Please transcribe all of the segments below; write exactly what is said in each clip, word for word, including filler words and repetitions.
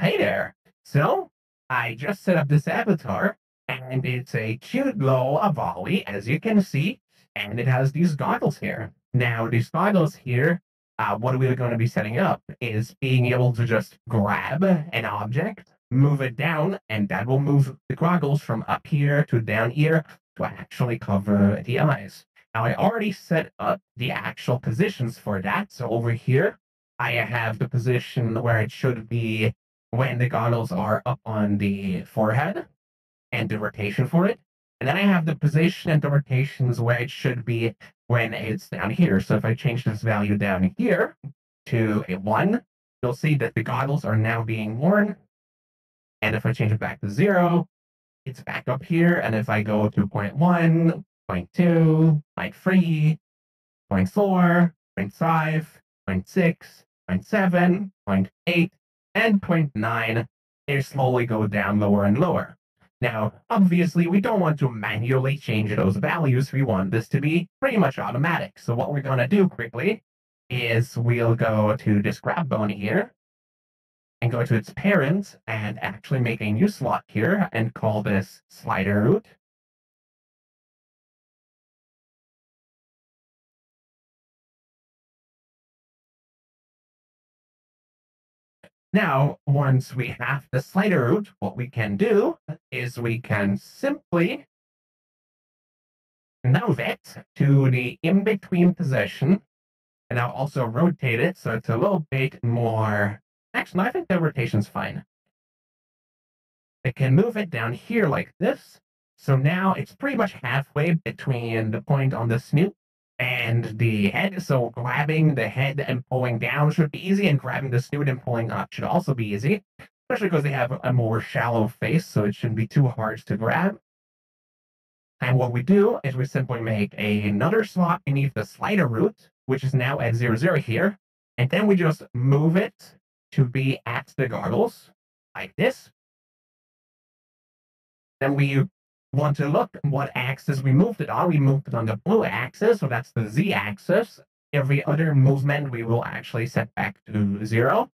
Hey there. So I just set up this avatar, and it's a cute little avali, as you can see, and it has these goggles here. Now, these goggles here, uh, what we're going to be setting up is being able to just grab an object, move it down, and that will move the goggles from up here to down here to actually cover the eyes. Now, I already set up the actual positions for that. So over here, I have the position where it should be when the goggles are up on the forehead and the rotation for it. And then I have the position and the rotations where it should be when it's down here. So if I change this value down here to a one, you'll see that the goggles are now being worn. And if I change it back to zero, it's back up here. And if I go to zero point one, zero point two, zero point three, zero point four, zero point five, zero point six, zero point seven, zero point eight, and zero point nine, they slowly go down lower and lower. Now, obviously, we don't want to manually change those values. We want this to be pretty much automatic. So what we're going to do quickly is we'll go to this grab bone here and go to its parent and actually make a new slot here and call this slider root. Now, once we have the slider root, what we can do is we can simply move it to the in-between position, and I'll also rotate it so it's a little bit more... Actually, I think the rotation's fine. I can move it down here like this, so now it's pretty much halfway between the point on the snoot and the head, so grabbing the head and pulling down should be easy, and grabbing the snoot and pulling up should also be easy, especially because they have a more shallow face, so it shouldn't be too hard to grab. And what we do is we simply make a, another slot beneath the slider root, which is now at zero, zero here, and then we just move it to be at the goggles, like this. Then we want to look what axis we moved it on. We moved it on the blue axis, so that's the z-axis. Every other movement we will actually set back to zero.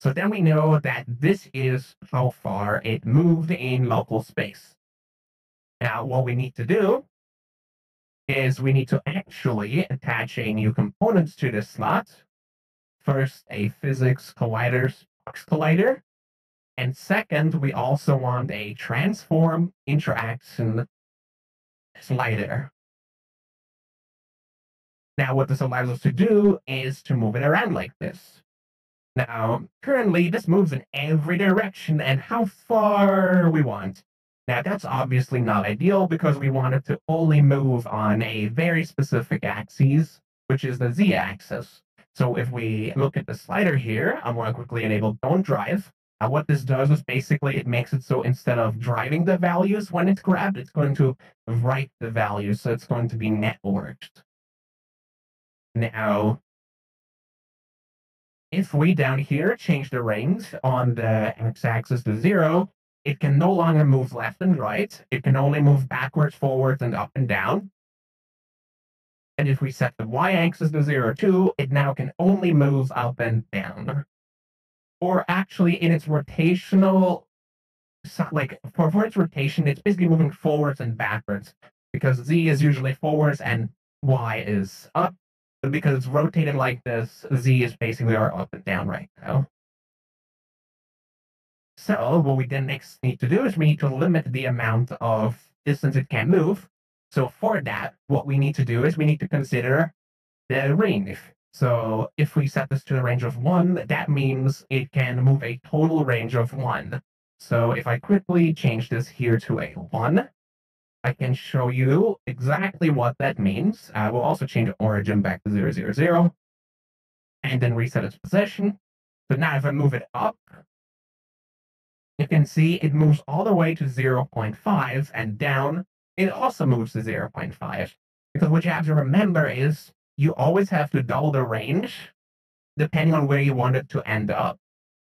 So then we know that this is how far it moved in local space. Now, what we need to do is we need to actually attach a new component to this slot. First, a physics collider, box collider. And second, we also want a transform interaction slider. Now, what this allows us to do is to move it around like this. Now, currently, this moves in every direction and how far we want. Now, that's obviously not ideal because we want it to only move on a very specific axis, which is the z-axis. So if we look at the slider here, I'm going to quickly enable don't drive. And what this does is basically it makes it so instead of driving the values when it's grabbed, it's going to write the values. So it's going to be networked. Now, if we down here change the range on the x-axis to zero, it can no longer move left and right. It can only move backwards, forwards, and up and down. And if we set the y-axis to zero, too, it now can only move up and down. Or actually, in its rotational, like for, for its rotation, it's basically moving forwards and backwards because z is usually forwards and y is up. But because it's rotated like this, z is basically our up and down right now. So what we then next need to do is we need to limit the amount of distance it can move. So for that, what we need to do is we need to consider the range. So if we set this to a range of one, that means it can move a total range of one. So if I quickly change this here to a one, I can show you exactly what that means. I will also change origin back to zero, zero, zero, and then reset its position. So now if I move it up, you can see it moves all the way to zero point five, and down, it also moves to zero point five. Because what you have to remember is you always have to double the range depending on where you want it to end up.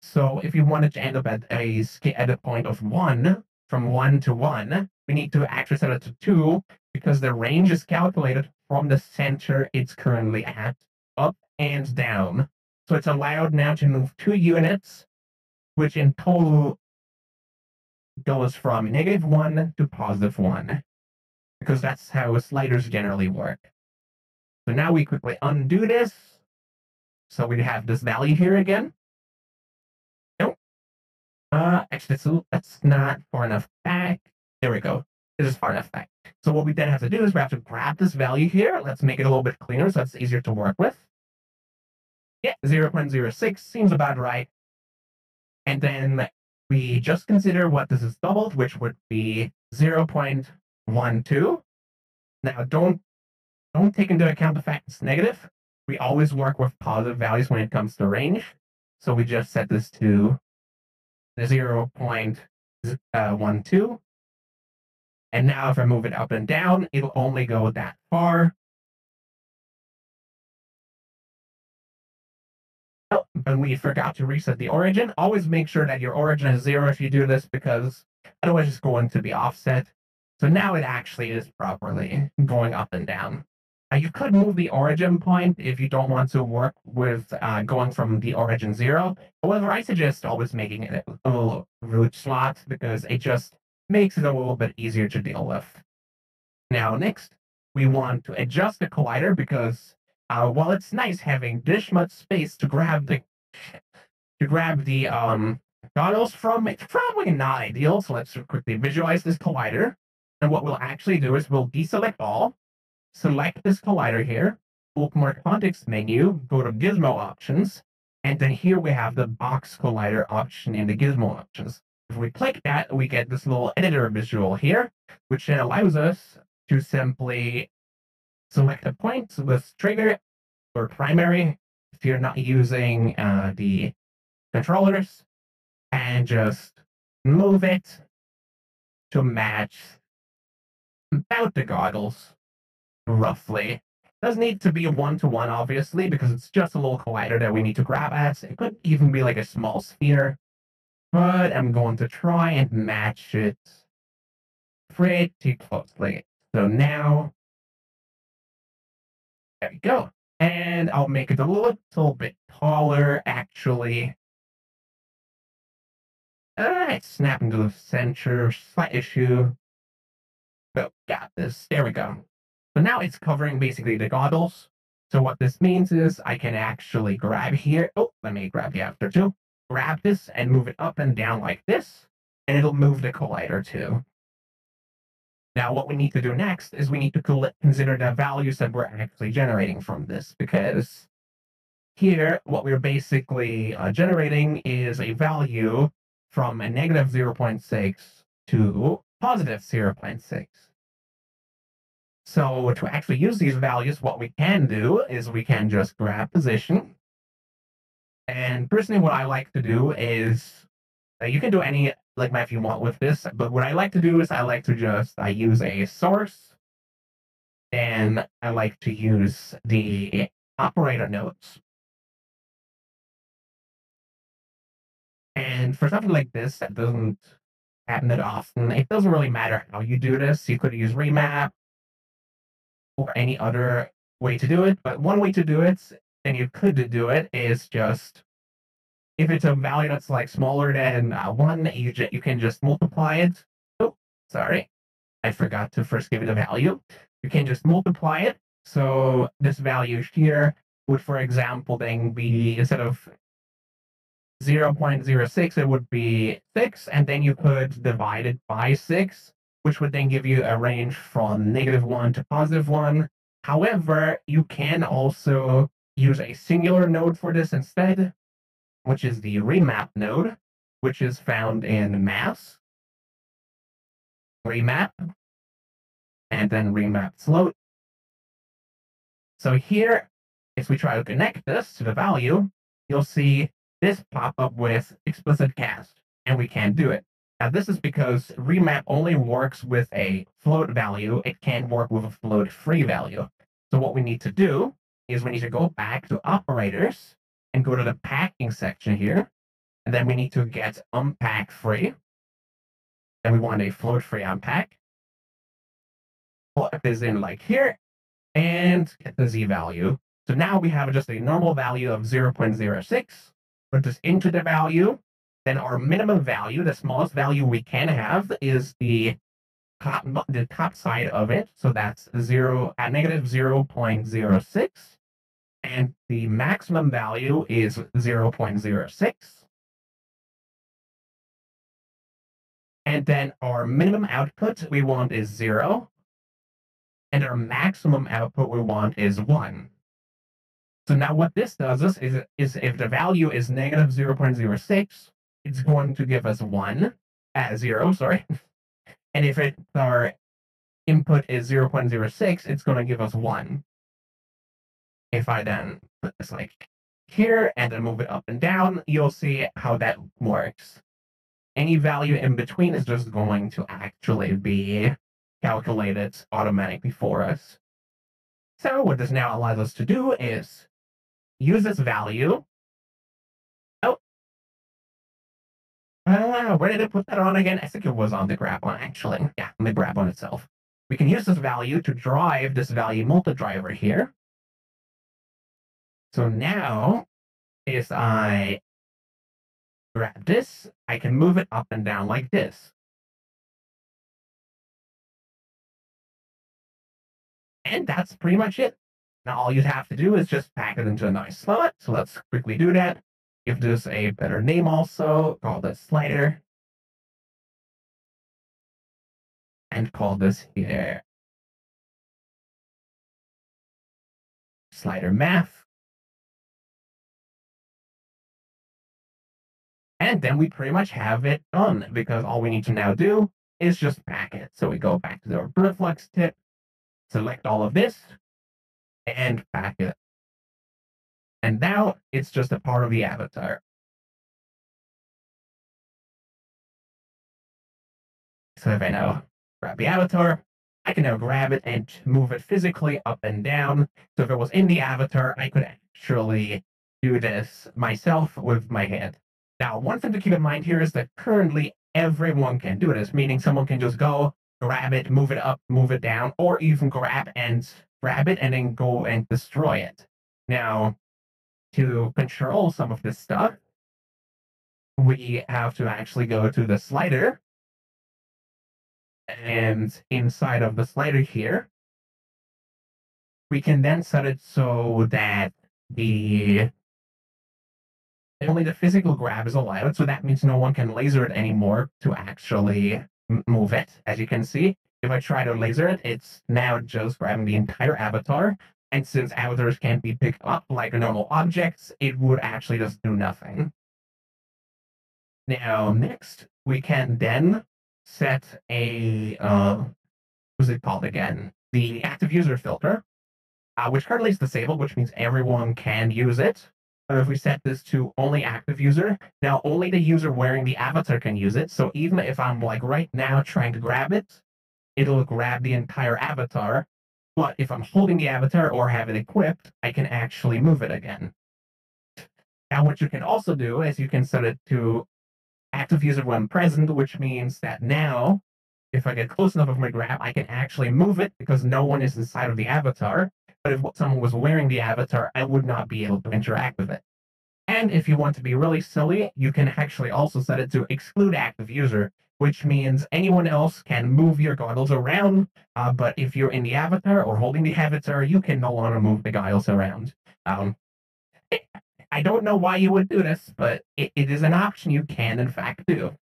So if you want it to end up at a, at a point of one, from one to one, we need to actually set it to two because the range is calculated from the center it's currently at, up and down. So it's allowed now to move two units which in total goes from negative one to positive one, because that's how sliders generally work. So now we quickly undo this. So we have this value here again. Nope. Uh, actually, so that's not far enough back. There we go. This is far enough back. So what we then have to do is we have to grab this value here. Let's make it a little bit cleaner so it's easier to work with. Yeah, zero point zero six seems about right. And then we just consider what this is doubled, which would be zero point one two. Now, don't, don't take into account the fact it's negative. We always work with positive values when it comes to range. So we just set this to zero point one two. And now if I move it up and down, it'll only go that far. Oh, and we forgot to reset the origin. Always make sure that your origin is zero if you do this, because otherwise it's going to be offset. So now it actually is properly going up and down. Uh, you could move the origin point if you don't want to work with uh, going from the origin zero. However, I suggest always making it a little root slot, because it just makes it a little bit easier to deal with. Now, next, we want to adjust the collider, because uh, while it's nice having this much space to grab the to grab the um, goggles from, it's probably not ideal. So let's quickly visualize this collider. And what we'll actually do is we'll deselect all, select this collider here, open our context menu, go to Gizmo options, and then here we have the box collider option in the Gizmo options. If we click that, we get this little editor visual here, which then allows us to simply select a point with trigger or primary if you're not using uh, the controllers, and just move it to match about the goggles, roughly. Doesn't need to be one-to-one, obviously, because it's just a little collider that we need to grab at. It could even be like a small sphere. But I'm going to try and match it pretty closely. So now, there we go. And I'll make it a little bit taller, actually. Alright, snap into the center, slight issue. But got this. There we go. So now it's covering basically the goggles. So what this means is I can actually grab here. Oh, let me grab the after too. Grab this and move it up and down like this, and it'll move the collider too. Now, what we need to do next is we need to consider the values that we're actually generating from this, because here, what we're basically uh, generating is a value from a negative zero point six to positive zero point six. So to actually use these values, what we can do is we can just grab position. And personally, what I like to do is, uh, you can do any like map you want with this, but what I like to do is I like to just, I use a source, and I like to use the operator nodes. And for something like this, that doesn't happen that often. It doesn't really matter how you do this. You could use remap or any other way to do it, but one way to do it, and you could do it, is just, if it's a value that's like smaller than uh, one, you, you can just multiply it. Oh, sorry. I forgot to first give it a value. You can just multiply it. So this value here would, for example, then be, instead of zero point zero six, it would be six. And then you could divide it by six, which would then give you a range from negative one to positive one. However, you can also use a singular node for this instead, which is the remap node, which is found in maps, remap, and then remap float. So here, if we try to connect this to the value, you'll see this pop up with explicit cast, and we can't do it. Now this is because remap only works with a float value. It can't work with a float free value. So what we need to do is we need to go back to operators and go to the packing section here. And then we need to get unpack free. And we want a float free unpack. Plug this in like here and get the Z value. So now we have just a normal value of zero point zero six. Put this into the value. then our minimum value, the smallest value we can have, is the top, the top side of it. So that's zero at negative zero point zero six. And the maximum value is zero point zero six. And then our minimum output we want is zero. And our maximum output we want is one. So now what this does is, is, is if the value is negative zero point zero six, it's going to give us one, uh, zero, sorry. And if it, our input is zero point zero six, it's going to give us one. If I then put this like here and then move it up and down, you'll see how that works. Any value in between is just going to actually be calculated automatically for us. So what this now allows us to do is use this value. Oh, uh, where did I put that on again? I think it was on the grab one, actually. Yeah, on the grab one itself. We can use this value to drive this value multi-driver here. So now, if I grab this, I can move it up and down like this. And that's pretty much it. Now all you'd have to do is just pack it into a nice slot. So let's quickly do that. Give this a better name also. Call this slider. And call this here slider math. And then we pretty much have it done, because all we need to now do is just pack it. So we go back to the ProtoFlux tip. Select all of this and pack it. And now it's just a part of the avatar. So if I now grab the avatar, I can now grab it and move it physically up and down. So if it was in the avatar, I could actually do this myself with my hand. Now, one thing to keep in mind here is that currently everyone can do this, meaning someone can just go grab it, move it up, move it down, or even grab and grab it and then go and destroy it. Now, to control some of this stuff, we have to actually go to the slider. And inside of the slider here, we can then set it so that the only the physical grab is allowed. So that means no one can laser it anymore to actually move it. As you can see, if I try to laser it, it's now just grabbing the entire avatar. And since avatars can't be picked up like normal objects, it would actually just do nothing. Now, next, we can then set a, uh, what's it called again? The active user filter, uh, which currently is disabled, which means everyone can use it. If we set this to only active user, now only the user wearing the avatar can use it. So even if I'm like right now trying to grab it, it'll grab the entire avatar. But if I'm holding the avatar or have it equipped, I can actually move it again. Now what you can also do is you can set it to active user when present, which means that now if I get close enough of my grab, I can actually move it because no one is inside of the avatar. But if someone was wearing the avatar, I would not be able to interact with it. And if you want to be really silly, you can actually also set it to exclude active user, which means anyone else can move your goggles around, uh, but if you're in the avatar or holding the avatar, you can no longer move the goggles around. Um, it, I don't know why you would do this, but it, it is an option you can in fact do.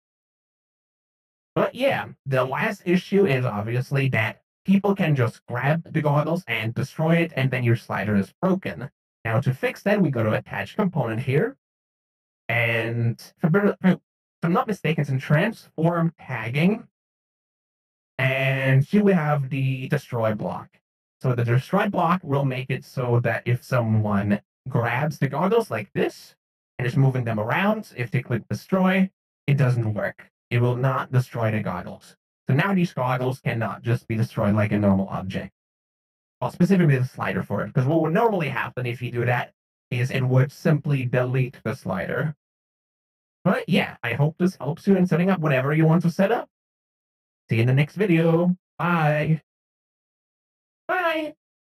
But yeah, the last issue is obviously that people can just grab the goggles and destroy it, and then your slider is broken. Now to fix that, we go to attach component here. And if I'm not mistaken, it's in transform tagging. And here we have the destroy block. So the destroy block will make it so that if someone grabs the goggles like this and is moving them around, if they click destroy, it doesn't work. It will not destroy the goggles. So now these goggles cannot just be destroyed like a normal object. Well, specifically the slider for it, because what would normally happen if you do that is it would simply delete the slider. But yeah, I hope this helps you in setting up whatever you want to set up. See you in the next video. Bye. Bye.